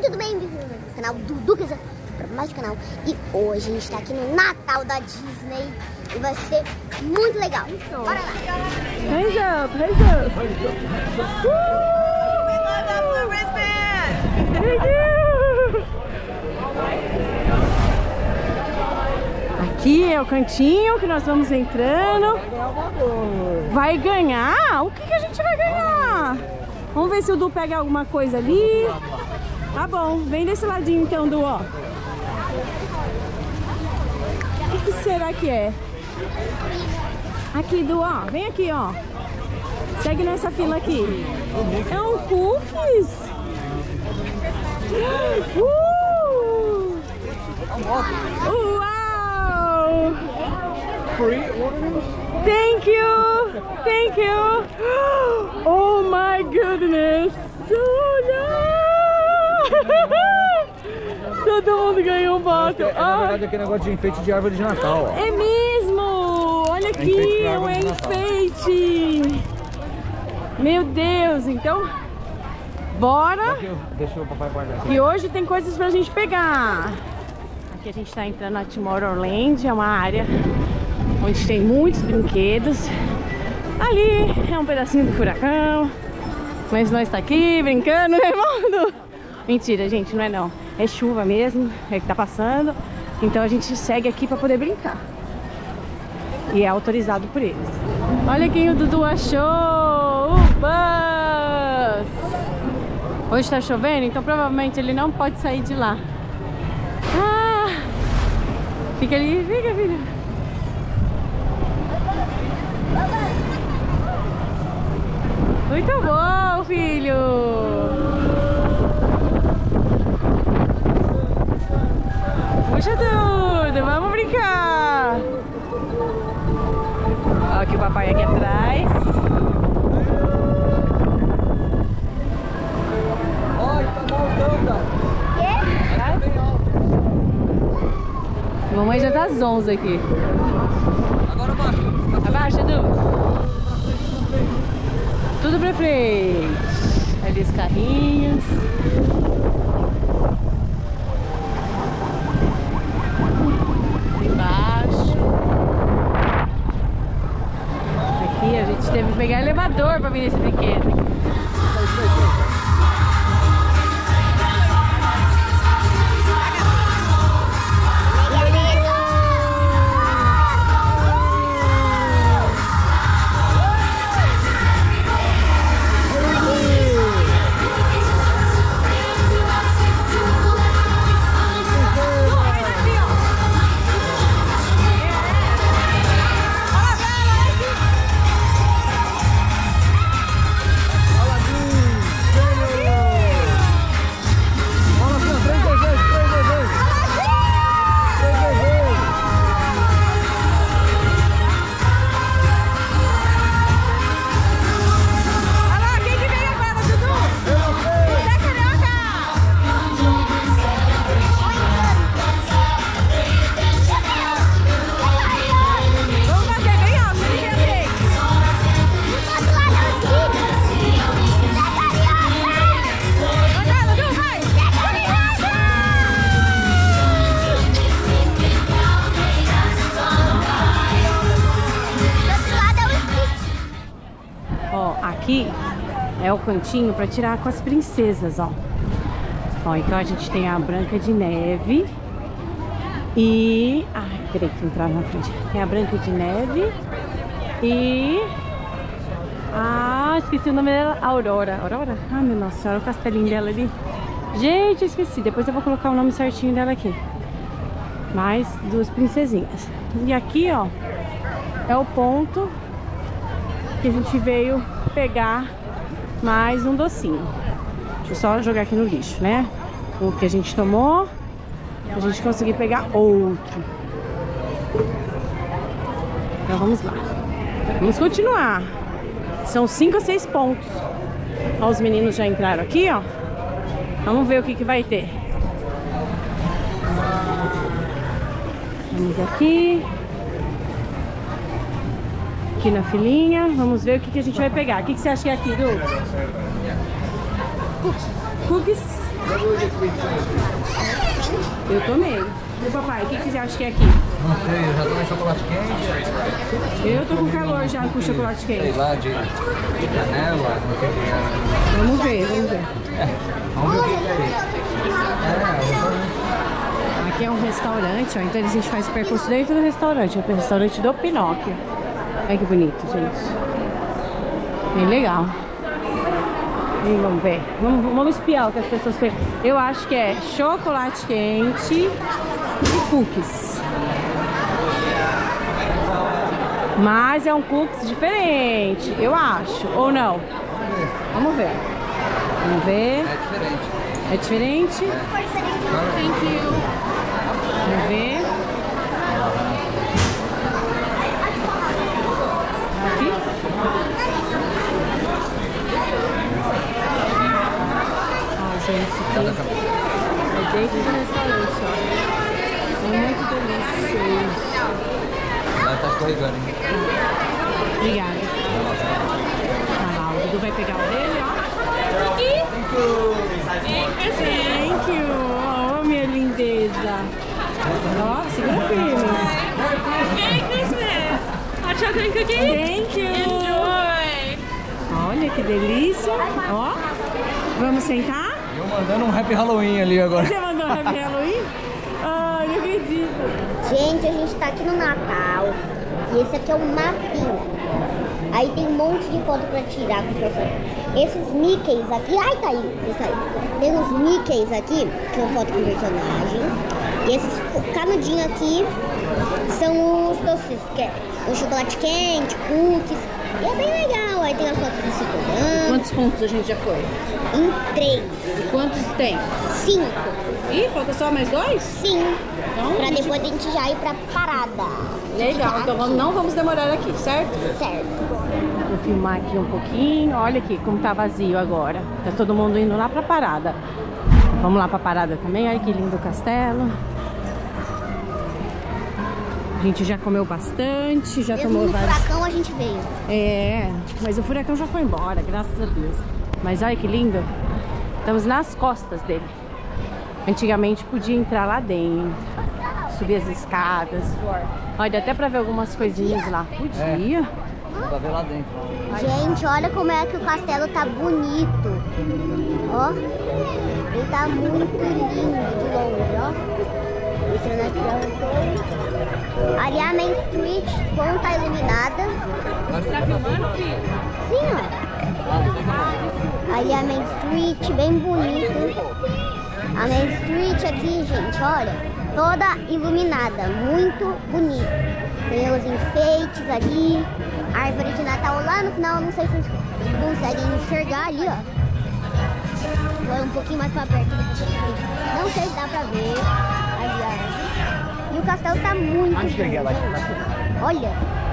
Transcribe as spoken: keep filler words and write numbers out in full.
Oi, tudo bem? Bem-vindo ao canal Dudu, que é para mais do canal. E hoje a gente está aqui no Natal da Disney e vai ser muito legal. Bora lá! Hands up, hands up! We love that blue wristband! We do! Aqui é o cantinho que nós vamos entrando. Vai ganhar? O que, que a gente vai ganhar? Vamos ver se o Du pega alguma coisa ali. Tá bom, vem desse ladinho então, Du, ó. O que, que será que é? Aqui, Du, ó. Vem aqui, ó. Segue nessa fila aqui. É um cookies? Uh! Uau! Thank you! Thank you! Oh my goodness! Todo mundo ganhou um voto. É, na verdade, aquele negócio de enfeite de árvore de Natal. Ó. É mesmo! Olha aqui, é um enfeite. Meu Deus, então, bora. Deixa o papai guardar. E hoje tem coisas pra gente pegar. Aqui a gente tá entrando na Tomorrowland, é uma área onde tem muitos brinquedos. Ali é um pedacinho do furacão. Mas nós tá aqui brincando, né, mano? Mentira, gente, não é não. É chuva mesmo, é que tá passando. Então a gente segue aqui pra poder brincar. E é autorizado por eles. Olha quem o Dudu achou! O bus! Hoje tá chovendo, então provavelmente ele não pode sair de lá. Ah! Fica ali, fica, filho. Muito bom, filho! Puxa tudo, vamos brincar! Olha aqui o papai aqui atrás. Olha, tá voltando! Quê? Mamãe já tá às onze aqui. Agora abaixa. Abaixa, Edu. Tudo pra frente. Ali os carrinhos. Teve que pegar elevador pra vir nesse brinquedo. É o cantinho para tirar com as princesas, ó. Ó, então a gente tem a Branca de Neve e... Ai, peraí que entraram na frente. Tem a Branca de Neve e... Ah, esqueci o nome dela. Aurora. Aurora? Ah, meu Nossa Senhora, o castelinho dela ali. Gente, eu esqueci. Depois eu vou colocar o nome certinho dela aqui. Mais duas princesinhas. E aqui, ó, é o ponto que a gente veio pegar mais um docinho. Deixa eu só jogar aqui no lixo, né? O que a gente tomou, a gente conseguir pegar outro. Então vamos lá. Vamos continuar. São cinco ou seis pontos. Ó, os meninos já entraram aqui, ó. Vamos ver o que que vai ter. Vamos aqui. Aqui na filinha, vamos ver o que que a gente vai pegar. O que que você acha que é aqui, Du? Cookies. Cookies? Eu tomei. E papai, o que, que você acha que é aqui? Não sei, eu já tomei chocolate quente. Eu tô com calor já com chocolate quente. Sei lá, de, de canela. Vamos ver, vamos ver. É, vamos ver o que é. Aqui é um restaurante, ó. Então a gente faz o percurso dentro do restaurante. É o restaurante do Pinóquio. Olha que bonito, gente. Bem legal. E vamos ver. Vamos, vamos espiar o que as pessoas têm. Eu acho que é chocolate quente e cookies. Mas é um cookies diferente, eu acho. Ou não? Vamos ver. Vamos ver. É diferente. É diferente? Thank you. Vamos ver. Gente, tem... é dentro do restaurante, ó. É muito delicioso. Ela tá escorregando, hein? Obrigada. Tá lá, o Dudu vai pegar o dele, ó. Aqui. Thank you. Oh, minha lindeza. Ó, segura firme. Merry Christmas. Hot chocolate cookie. Thank you. Enjoy. Olha que delícia. Ó, vamos sentar? Eu mandando um Happy Halloween ali agora. Você mandou um Happy Halloween? Ai, oh, não acredito. Gente, a gente tá aqui no Natal. E esse aqui é um mapinha. Aí tem um monte de foto pra tirar com o Esses Mickeys aqui. Ai, tá aí, tá aí. Tem uns Mickeys aqui, que é uma foto com o personagem. E esses canudinhos aqui são os doces, que é o chocolate quente, cookies. E é bem legal. Aí tem as fotos do circulante. Quantos pontos a gente já foi? Em três. E quantos tem? Cinco. Ih, falta só mais dois? Sim. Então, pra gente... depois a gente já ir pra parada. Legal. Então vamos, não vamos demorar aqui, certo? Certo. Vou filmar aqui um pouquinho. Olha aqui como tá vazio agora. Tá todo mundo indo lá pra parada. Vamos lá pra parada também. Olha que lindo o castelo. A gente já comeu bastante, já Mesmo tomou no várias... furacão a gente veio. É, mas o furacão já foi embora, graças a Deus. Mas olha que lindo. Estamos nas costas dele. Antigamente podia entrar lá dentro, subir as escadas. Olha, dá até pra ver algumas coisinhas podia? lá. Podia. É, pra ver lá dentro. Gente, olha como é que o castelo tá bonito. Ó, ele tá muito lindo de longe, ó. Ali a Main Street como tá iluminada. Você tá filmando, filho? Sim, ó. Ali a Main Street, bem bonito. A Main Street aqui, gente, olha. Toda iluminada, muito bonito. Tem os enfeites ali. A árvore de Natal lá no final, não sei se vocês conseguem enxergar ali, ó. Agora um pouquinho mais pra perto. Não sei se dá pra ver. E o castelo tá muito lindo. Olha.